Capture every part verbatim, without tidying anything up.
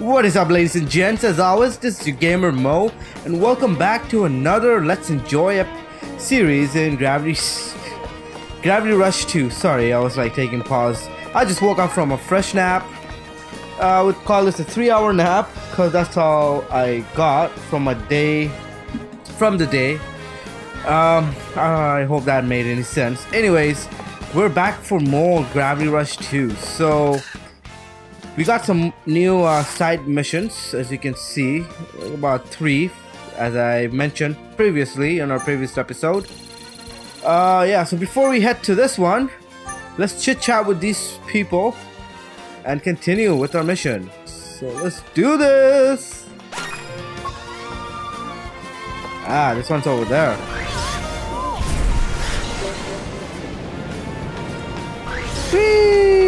What is up, ladies and gents? As always, this is your gamer Mo, and welcome back to another Let's Enjoy a series in Gravity Gravity Rush two. Sorry, I was like taking pause. I just woke up from a fresh nap. I would call this a three-hour nap because that's all I got from a day, from the day. Um, I hope that made any sense. Anyways, we're back for more Gravity Rush two. So we got some new uh, side missions, as you can see, about three, as I mentioned previously in our previous episode. Uh, yeah, so before we head to this one, let's chit chat with these people and continue with our mission. So let's do this! Ah, this one's over there. Whee!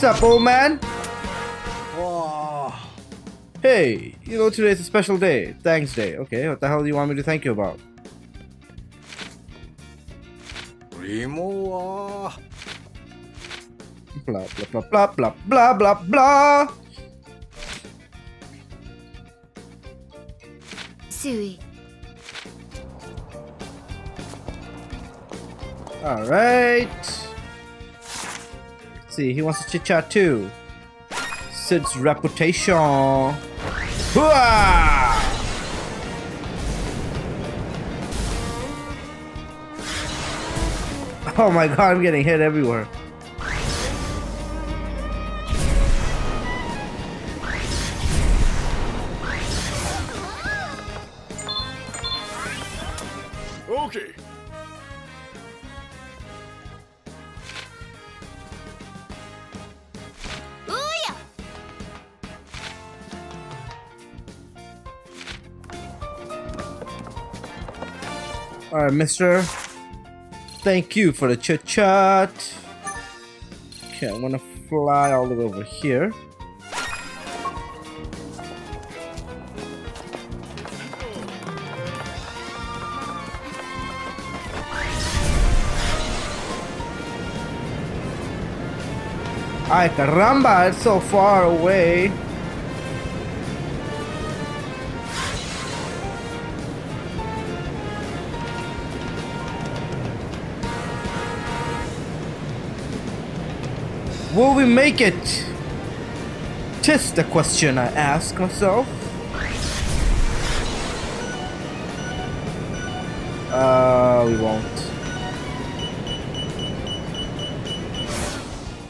What's up, old man? Whoa. Hey, you know today's a special day. Thanks day. Okay, what the hell do you want me to thank you about? Remo. Blah blah blah blah blah blah blah. Sui. All right. He wants to chit chat too. Sid's reputation. Hooah! Oh my god, I'm getting hit everywhere. Okay. Alright, mister. Thank you for the chit chat. Okay, I'm gonna fly all the way over here. Ay, caramba, it's so far away. Will we make it? Tis the question I ask myself. Uh, we won't.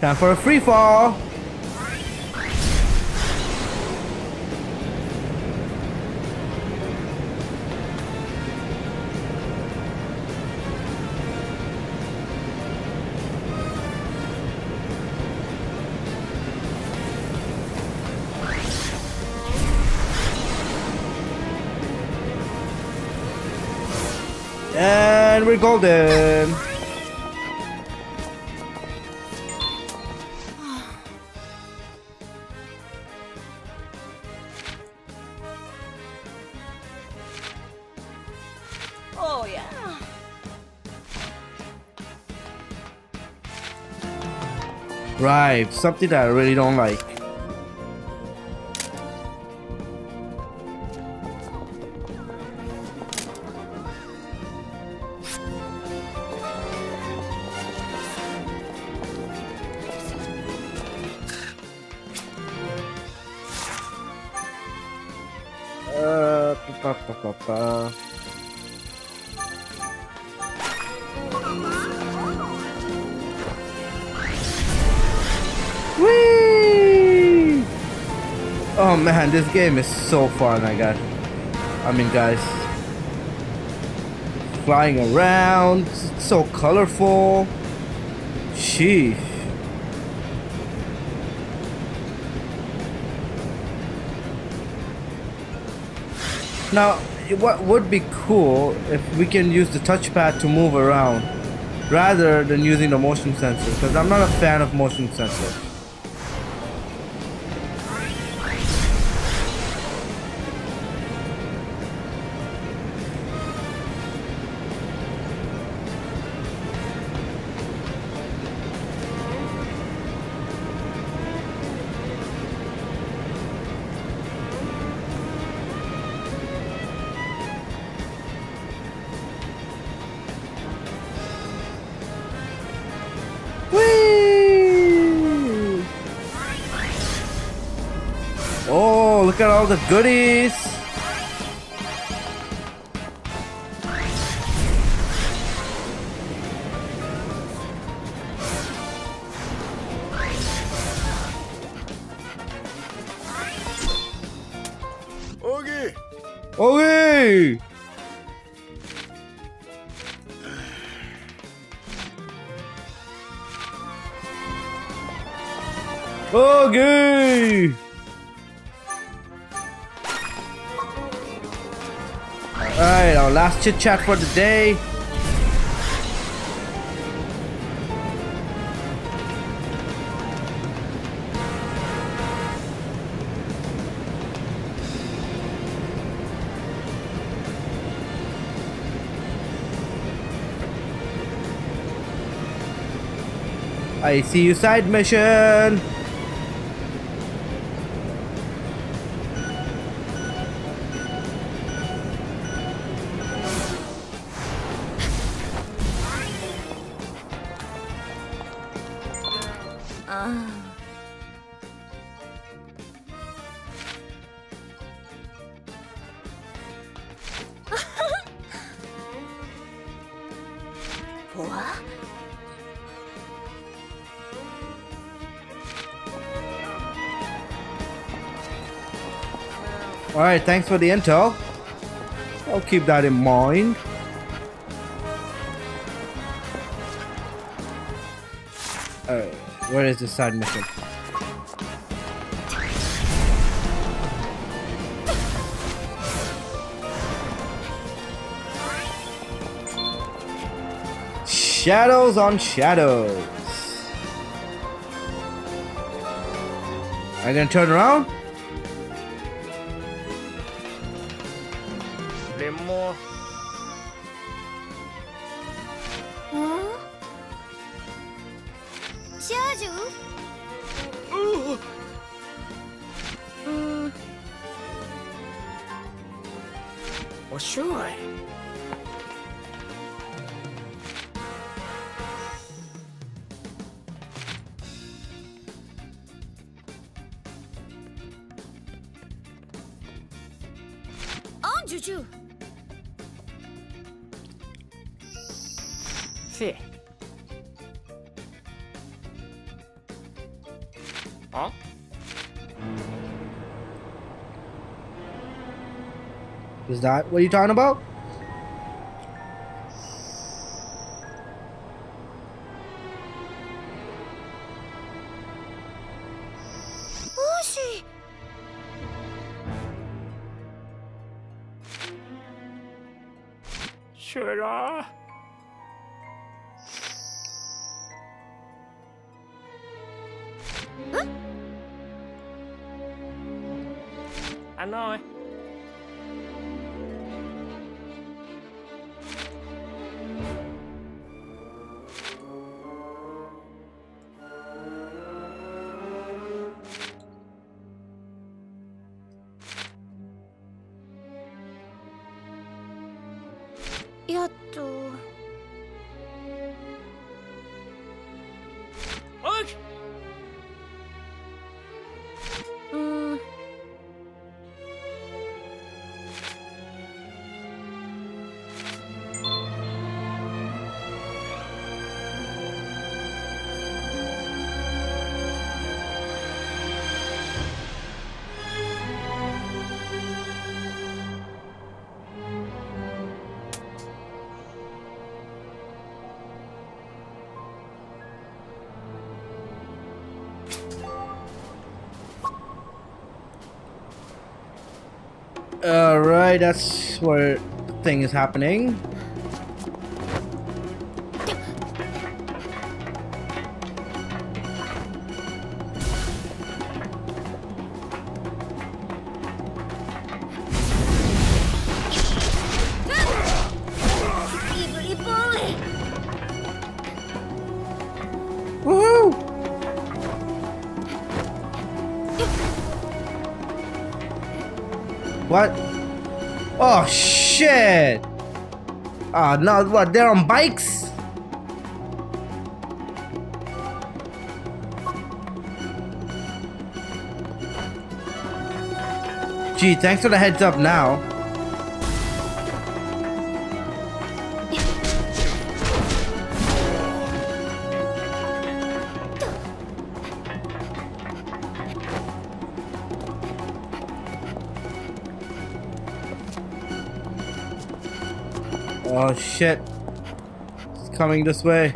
Time for a free fall. And we're golden. Oh yeah. Right, something that I really don't like. Whee! Oh man, this game is so fun. I got, I mean, guys, flying around, it's so colorful. Sheesh. Now, what would be cool if we can use the touchpad to move around rather than using the motion sensor, because I'm not a fan of motion sensors. Look at all the goodies. Oogie! Oogie! Oogie! Alright, our last chit chat for the day. I see you side mission. Alright, thanks for the intel. I'll keep that in mind. Alright, where is the side mission? Shadows on shadows. I'm gonna turn around. Juju. Fair. Huh? Is that what you're talking about? Alright, that's where the thing is happening. What? Oh shit! Ah, now what? They're on bikes? Gee, thanks for the heads up now. Oh shit, it's coming this way.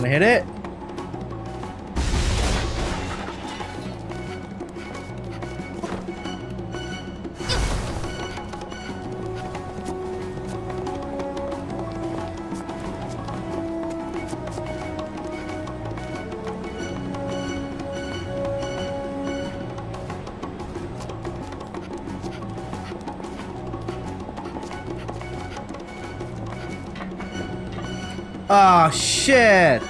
Can I hit it? Oh shit!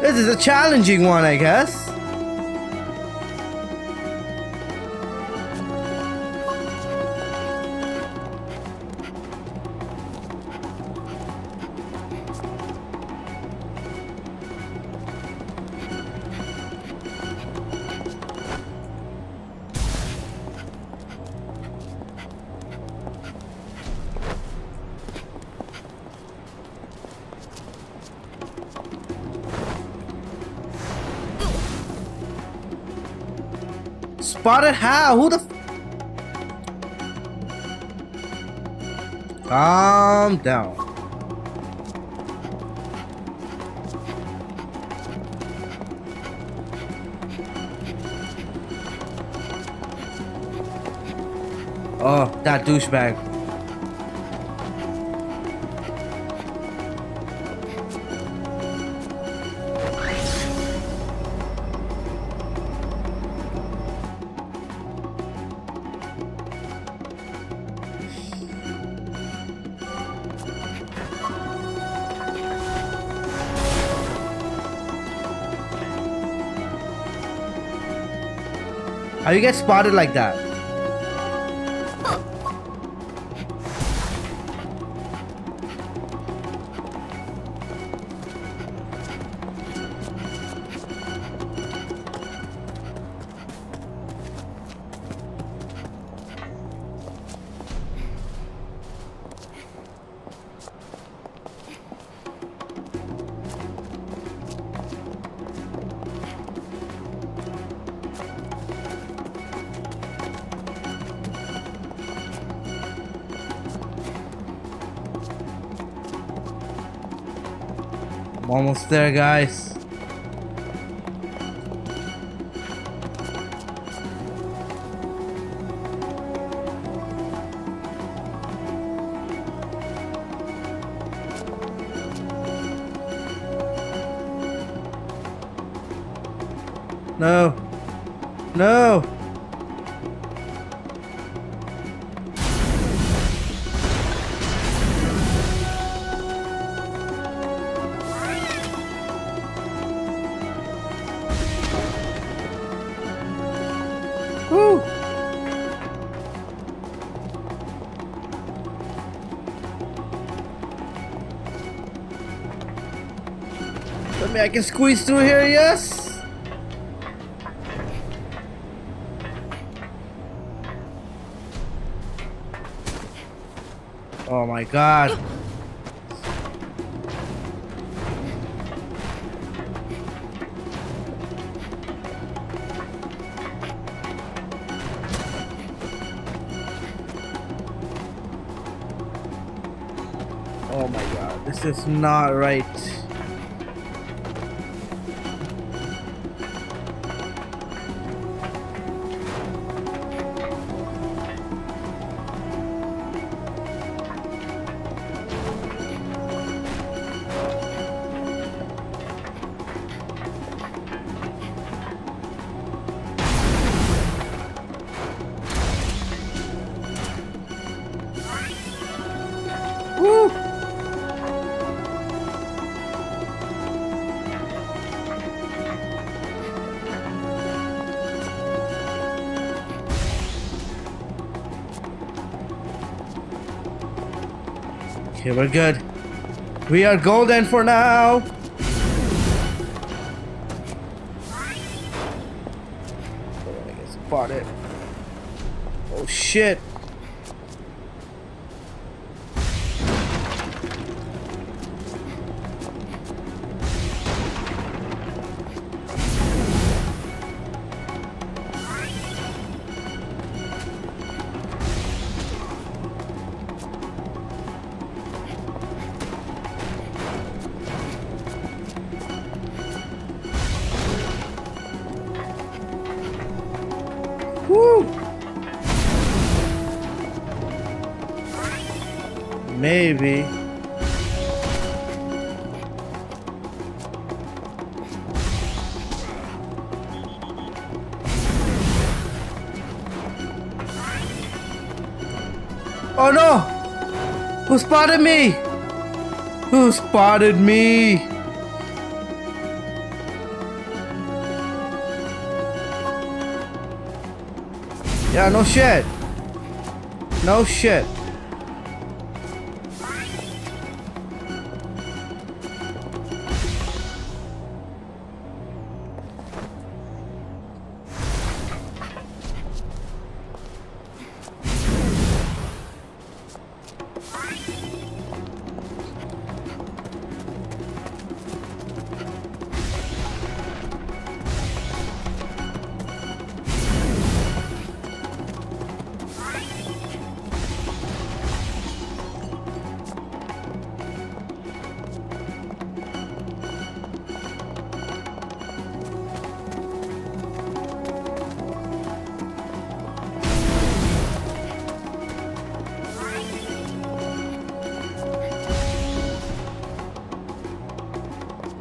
This is a challenging one, I guess. Spotted how? Who the f- Calm down. Oh, that douchebag. How you get spotted like that? Almost there, guys. No. No. Woo! Let me, I can squeeze through here, yes? Oh my god. Oh my god, this is not right. Woo! Okay, we're good. We are golden for now. I get spotted. Oh shit. Woo! Maybe. Oh no! Who spotted me? Who spotted me? Yeah, no shit. No shit.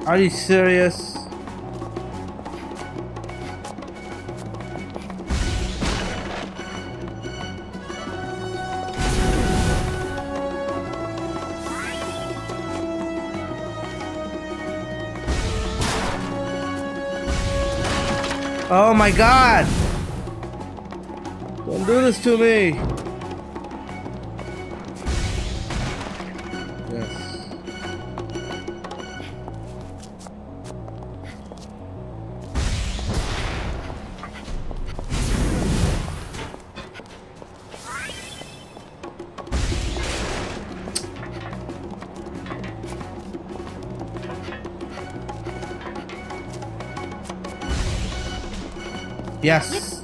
Are you serious? Oh my God! Don't do this to me! Yes. Yes.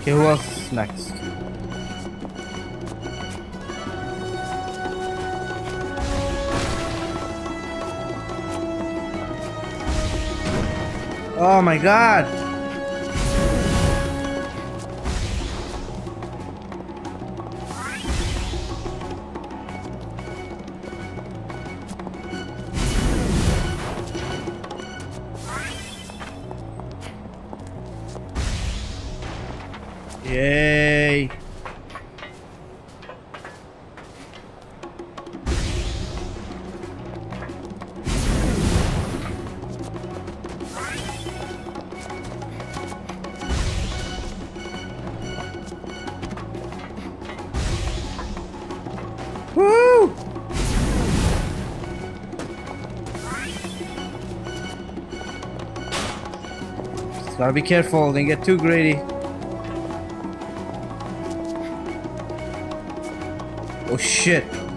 Okay, who else is next? Oh my God! Yay! Woo! Just gotta be careful, don't get too greedy. Oh shit!